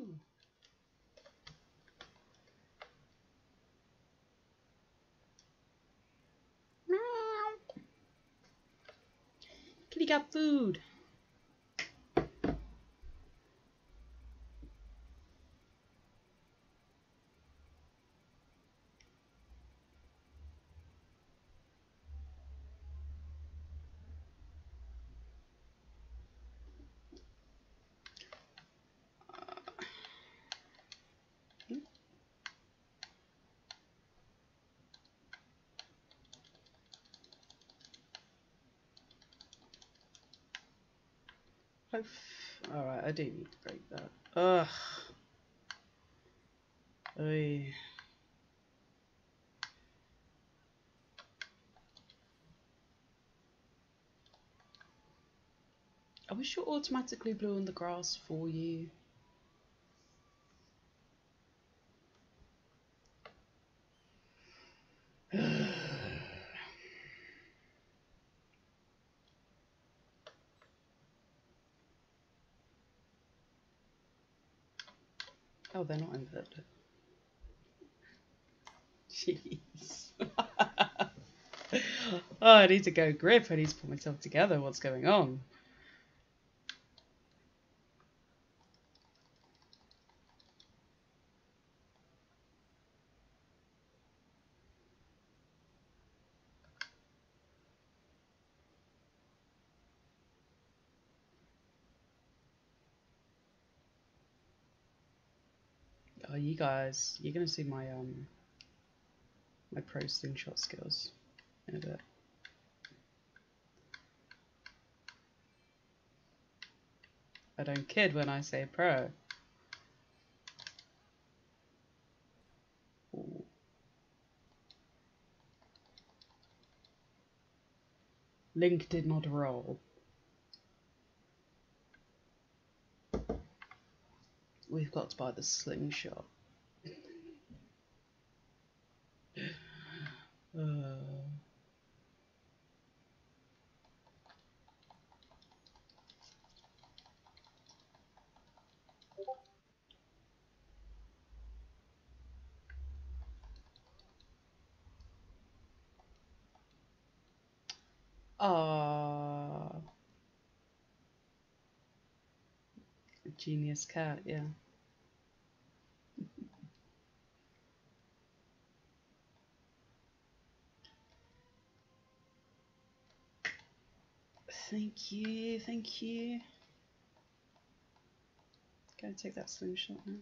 Ooh. Meow. Kitty got food. Alright, I do need to break that. Ugh. Oy. I wish you automatically blew on the grass for you. Oh, they're not inverted. Jeez. Oh, I need to go grip. I need to put myself together. What's going on? You guys, you're gonna see my my pro slingshot skills in a bit. I don't kid when I say pro. Ooh. Link did not roll. We've got to buy the slingshot. Genius cat, yeah. Thank you, thank you. Go and take that slingshot now.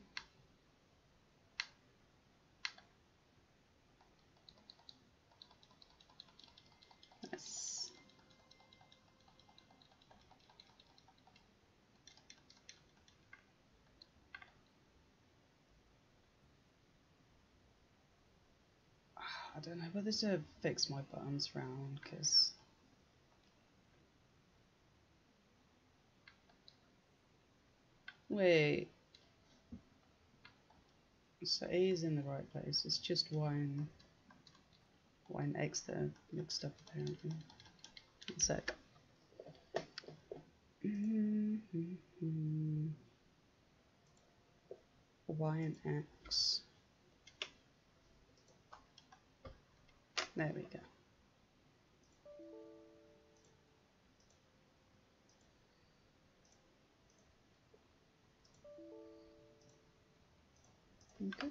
I don't know whether to fix my buttons round, because wait, so A is in the right place, it's just Y and X that are mixed up apparently. One sec. Y and X. There we go. Okay.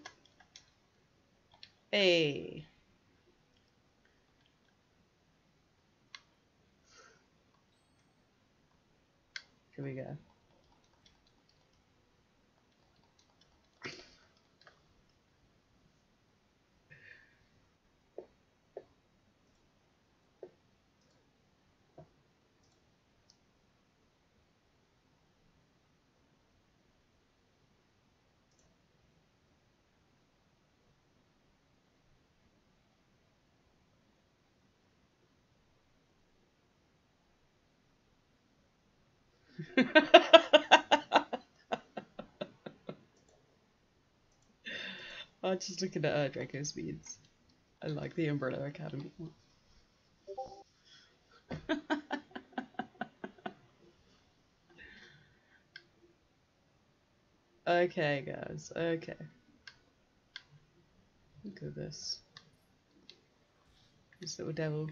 Hey. Here we go. I'm just looking at Draco's beads. I like the Umbrella Academy one. Okay, guys. Okay. Look at this. This little devil.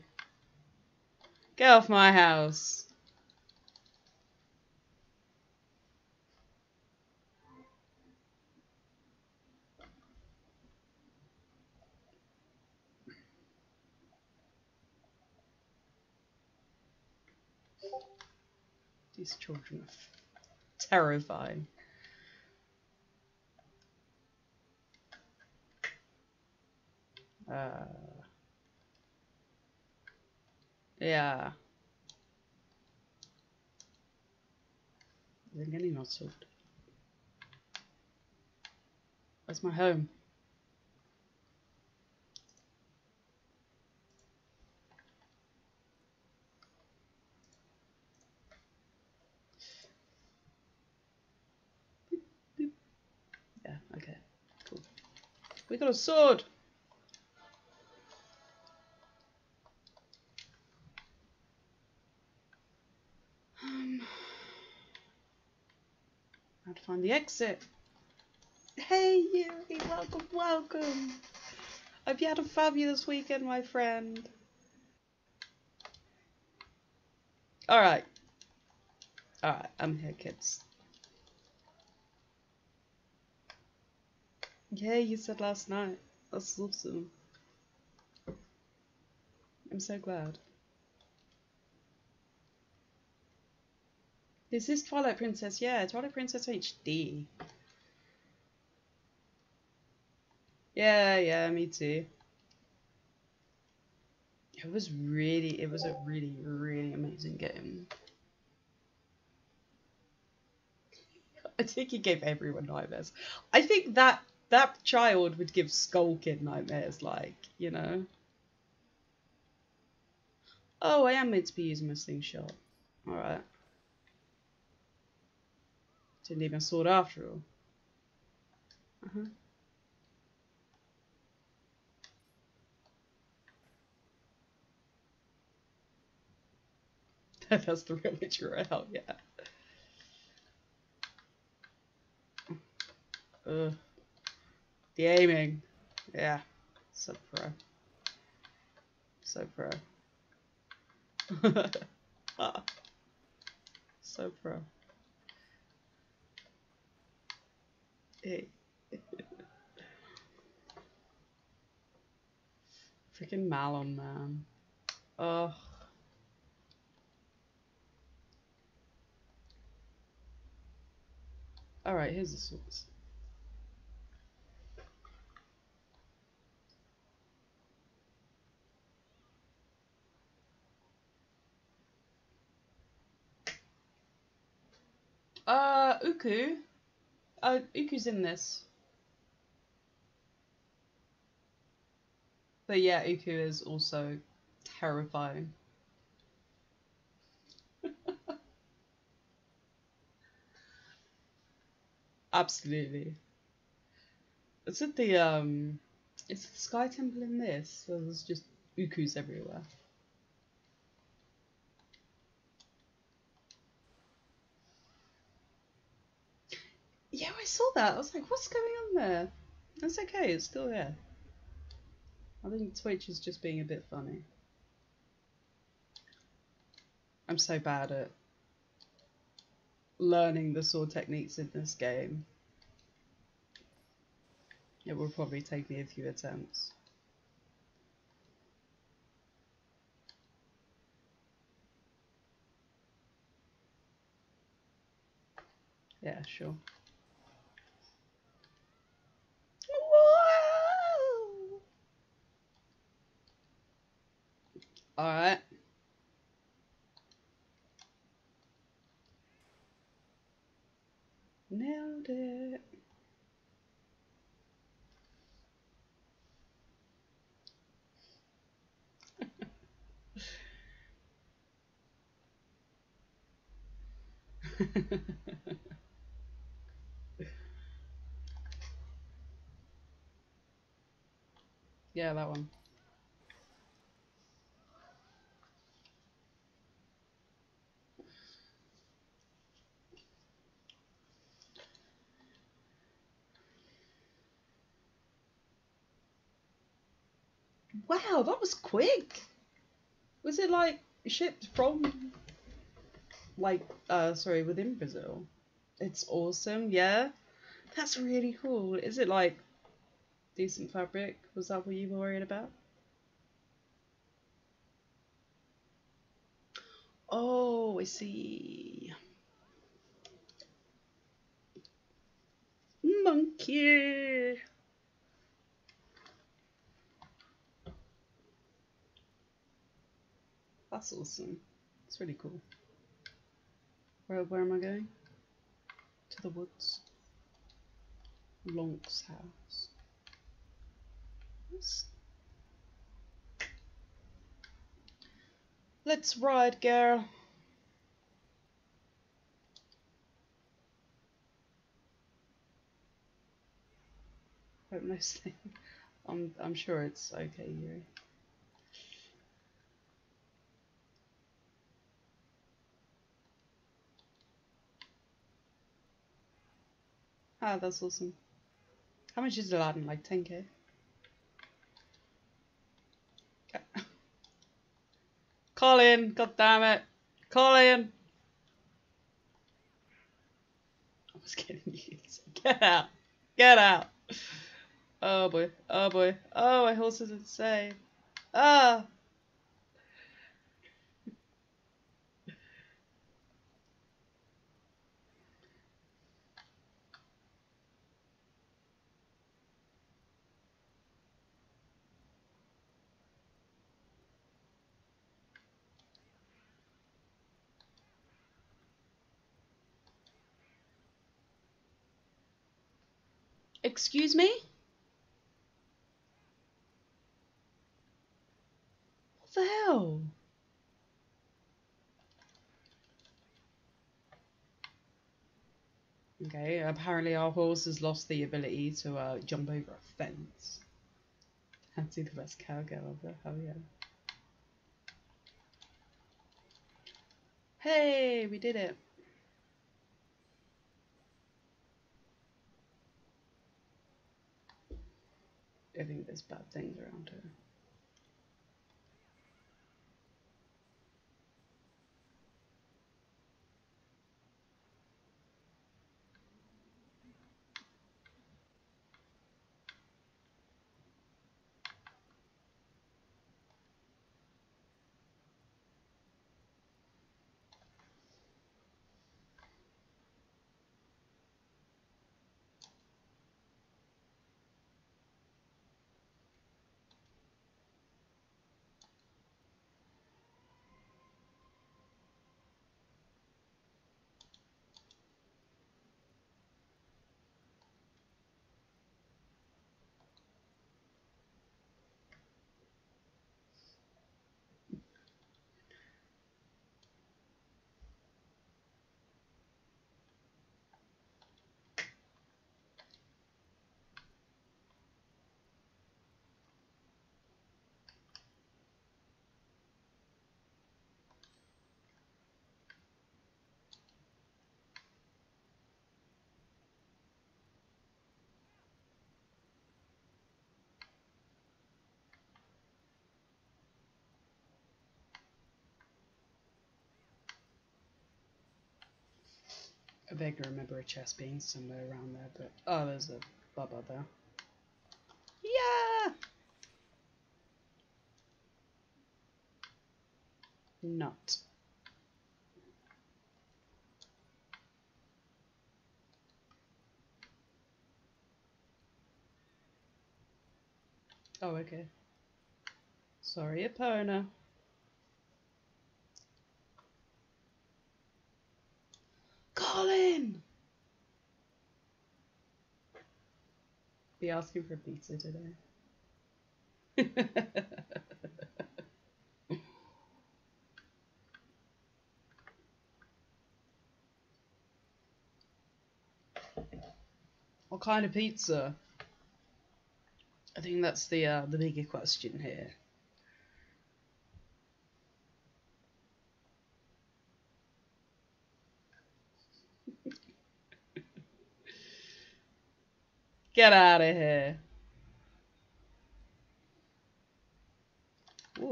Get off my house! These children are terrifying. Yeah. They're getting muscled. Where's my home? Boop, boop. Yeah, okay. Cool. We got a sword! Find the exit. Hey Yuri, welcome, welcome. Hope you had a fabulous weekend, my friend. Alright. Alright, I'm here, kids. Yeah, you said last night. That's awesome. I'm so glad. This is Twilight Princess, yeah, Twilight Princess HD. Yeah, yeah, me too. It was a really, really amazing game. I think it gave everyone nightmares. I think that child would give Skull Kid nightmares, like, you know. Oh, I am meant to be using my slingshot. Alright. Didn't even sword after all. Uh-huh. That's the real picture I held, yeah. The aiming. Yeah. So pro. So pro. So pro. Hey. Freaking Malon, man. Oh. Alright, here's the swords. Ooccoo? Ooccoo's in this. But yeah, Ooccoo is also terrifying. Absolutely. Is it the Sky Temple in this? Well, there's just Ooccoo's everywhere. Yeah, I saw that. I was like, what's going on there? That's okay, it's still there. I think Twitch is just being a bit funny. I'm so bad at learning the sword techniques in this game. It will probably take me a few attempts. Yeah, sure. Alright. Nailed it. Yeah, that one. Wow, that was quick! Was it, like, shipped from, like, sorry, within Brazil? It's awesome, yeah? That's really cool. Is it, like, decent fabric? Was that what you were worried about? Oh, I see. Monkey! That's awesome. It's really cool. Where am I going? To the woods. Lonk's house. Let's ride, girl. But mostly, I'm sure it's okay, Yuri. Ah, that's awesome. How much is Aladdin? Like 10k? Colin, goddammit! Colin! I was kidding you. Get out! Get out! Oh boy, oh boy. Oh, my horse is insane. Ah! Excuse me? What the hell? Okay, apparently our horse has lost the ability to jump over a fence. Fancy the best cowgirl ever, hell yeah. Hey, we did it. I think there's bad things around her. I vaguely remember a chest being somewhere around there, but oh, there's a baba there. Yeah! Not. Oh, okay. Sorry, Epona. Colin! Be asking for pizza today. What kind of pizza? I think that's the bigger question here. Get out of here.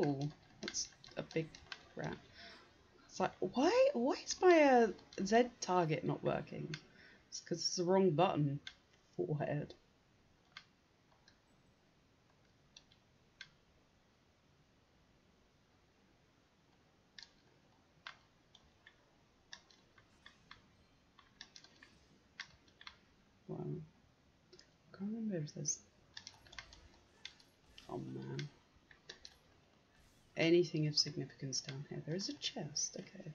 Oh, that's a big rat. It's like, why is my Z target not working? It's because it's the wrong button. Forehead. One. I can't remember if there's. Oh man. Anything of significance down here. There is a chest, okay.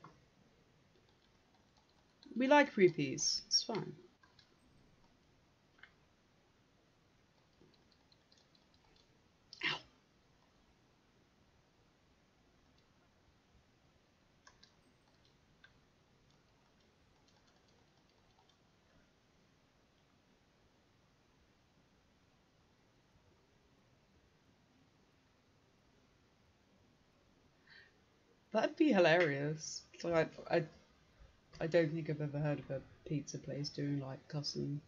We like rupees, it's fine. Ow. That'd be hilarious. So I don't think I've ever heard of a pizza place doing like custom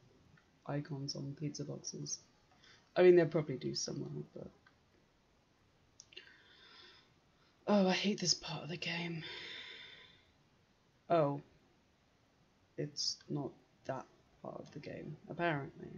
icons on pizza boxes. I mean, they'll probably do somewhere, but oh, I hate this part of the game. Oh, it's not that part of the game, apparently.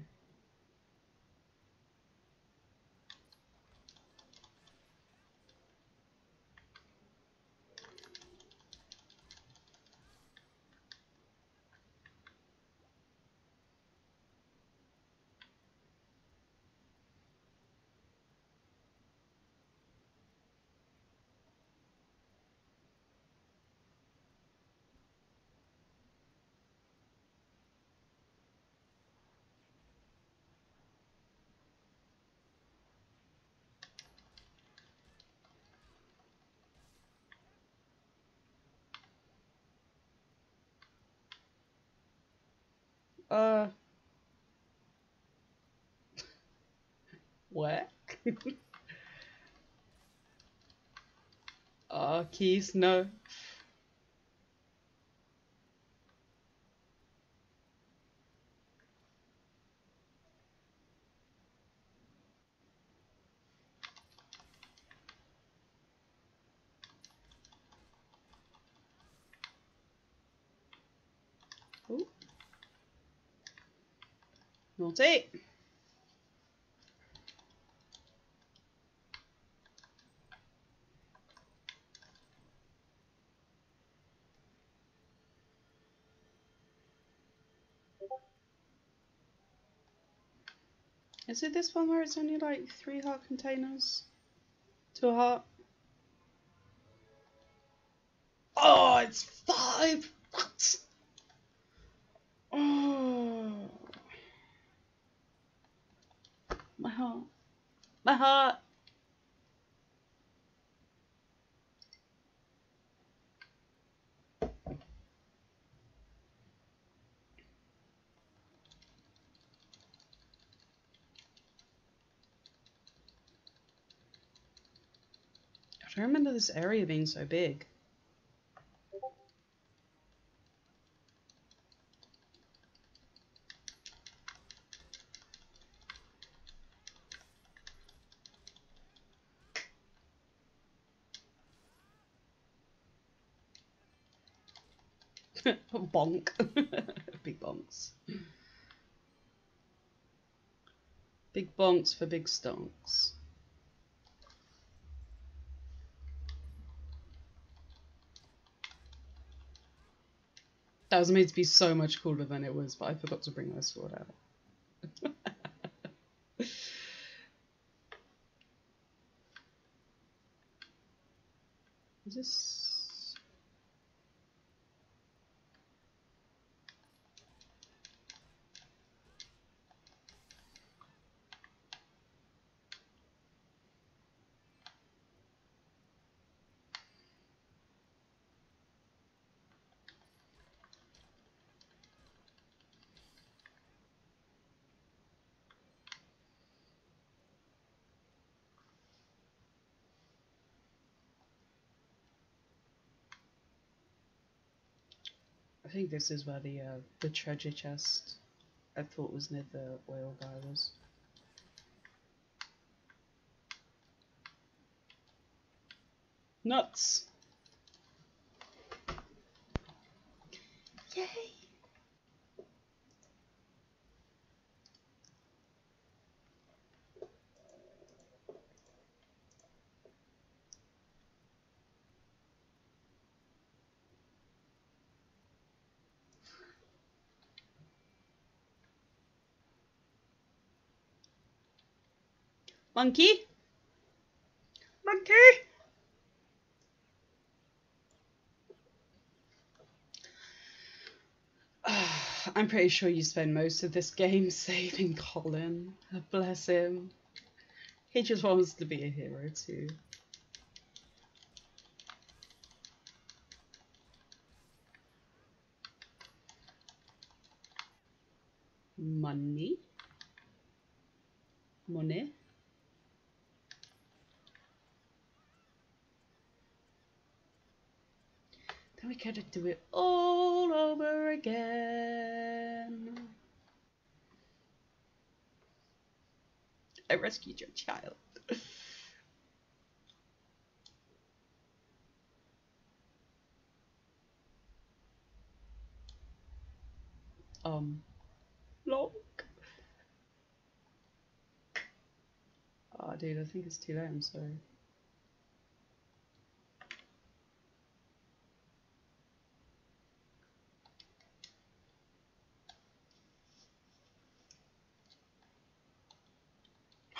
What? Oh, keys, no. Ooh. Naughty. Is it this one where it's only like 3 heart containers to a heart? Oh, it's 5! What? Oh. My heart. My heart! I don't remember this area being so big. Bonk. Big bonks. Big bonks for big stonks. That was made to be so much cooler than it was, but I forgot to bring my sword out. Is this... I think this is where the treasure chest I thought was near the oil guy was. Nuts. Yay. Monkey? Monkey? I'm pretty sure you spend most of this game saving Colin. Bless him. He just wants to be a hero too. Money? Money? And we gotta do it all over again. I rescued your child. Lonk. Oh, dude, I think it's too late. I'm sorry.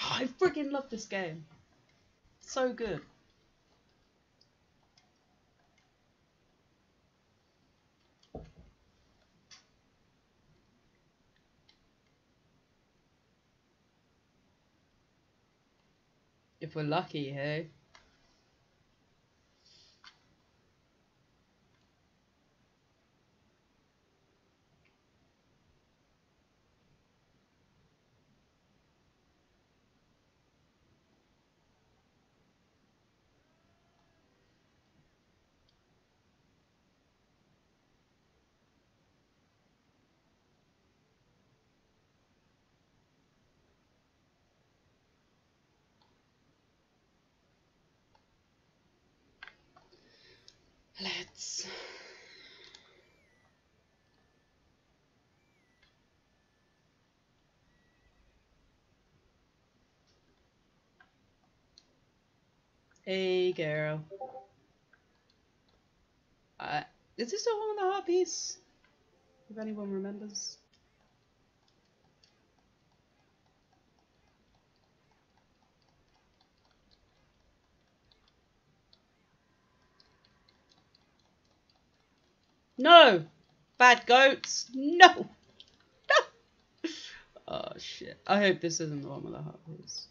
I freaking love this game. So good. If we're lucky, hey? Let's... Hey girl. Is this the one with the heart piece? If anyone remembers. No! Bad goats! No! No! Oh shit. I hope this isn't the one with the heart piece.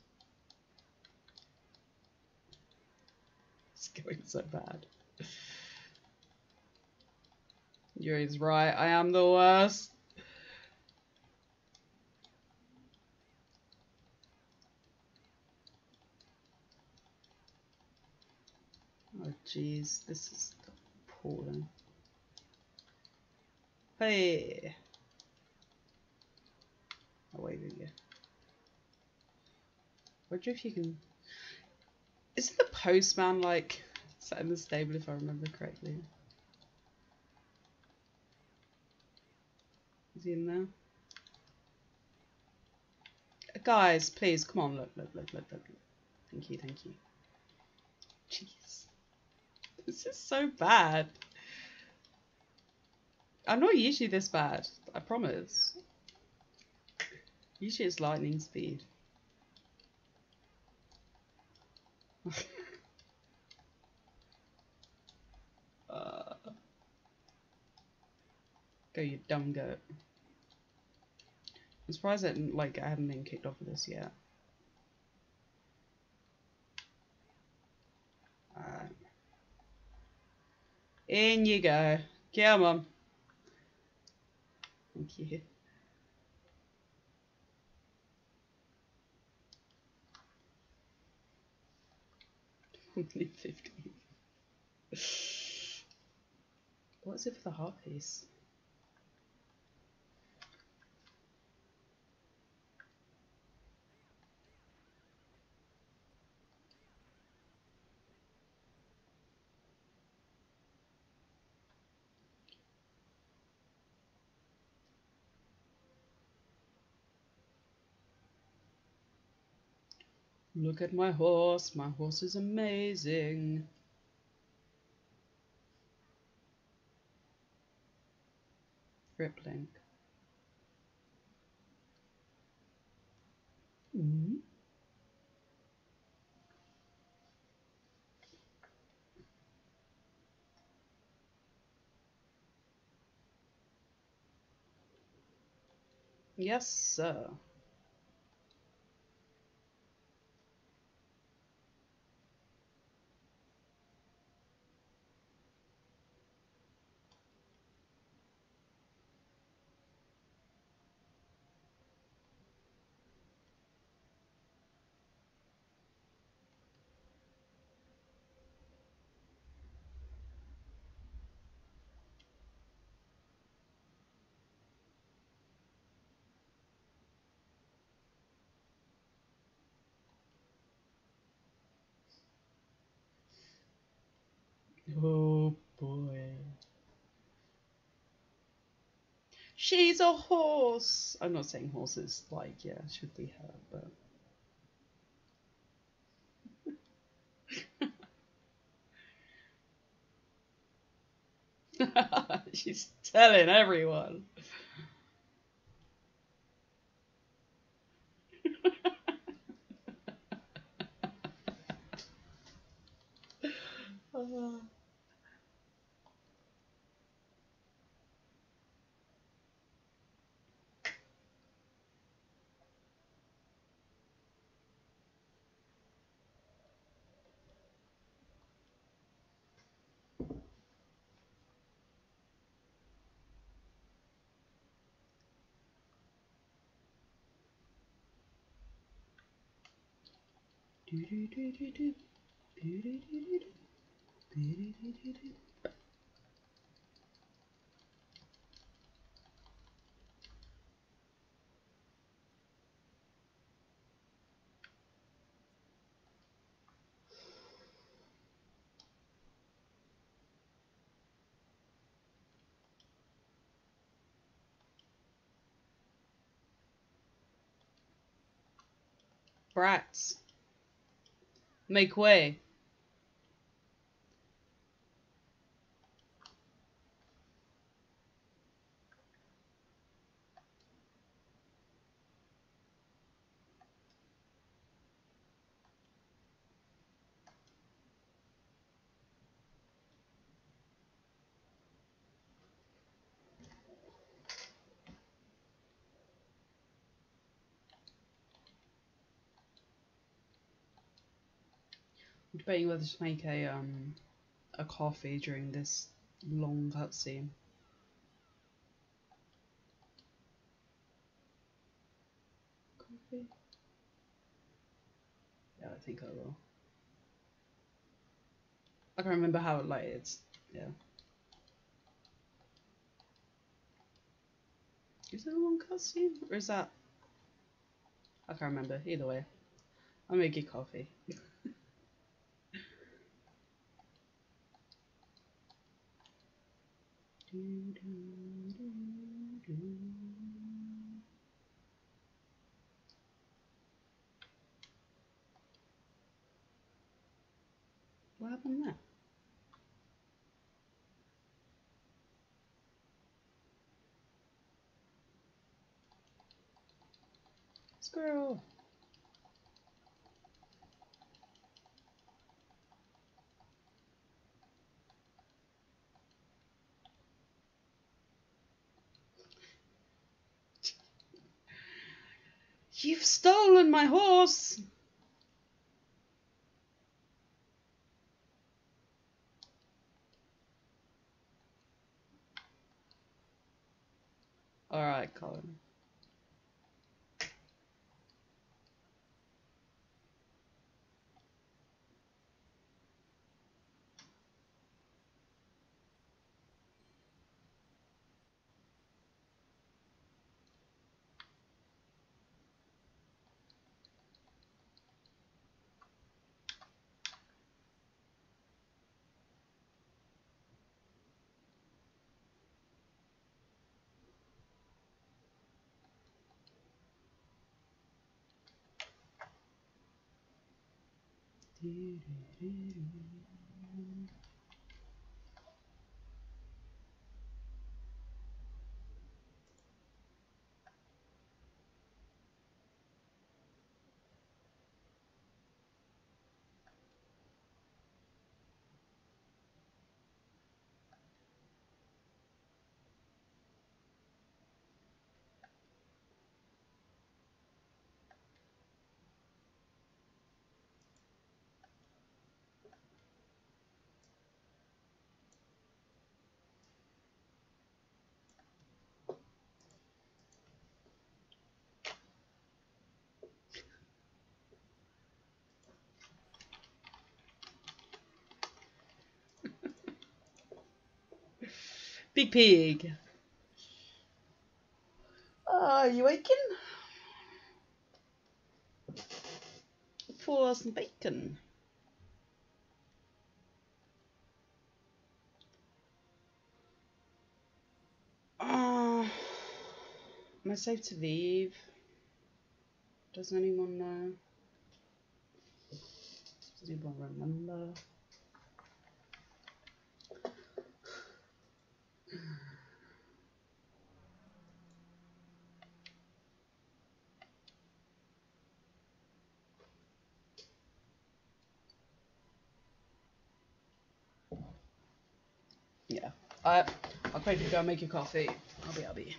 It's going so bad. Yuri's right, I am the worst. Oh jeez, this is appalling. Hey! I'll wave at you. I wonder if you can... Isn't the postman, like, sat in the stable if I remember correctly? Is he in there? Guys, please, come on, look. Thank you. Jeez. This is so bad. I'm not usually this bad, I promise. Usually it's lightning speed. Go you dumb goat. I'm surprised I haven't been kicked off of this yet. Alright. In you go. Come on. Thank you. Only 15. What is it for the heart piece? Look at my horse is amazing. Rip Link. Mm-hmm. Yes, sir. Oh boy. She's a horse. I'm not saying horses, like, yeah, should be her, but. She's telling everyone. Brats. Make way. I'm debating whether to make a coffee during this long cutscene. Coffee? Yeah, I think I will. I can't remember how like it's, yeah. Is it a long cutscene or is that? I can't remember. Either way, I'm gonna get coffee. What happened there? Squirrel. You've stolen my horse! Alright, Colin. Big pig. Are you aching? For some bacon. Am I safe to leave? Does anyone know? Does anyone remember? Yeah, I'll probably go and make you coffee. I'll be.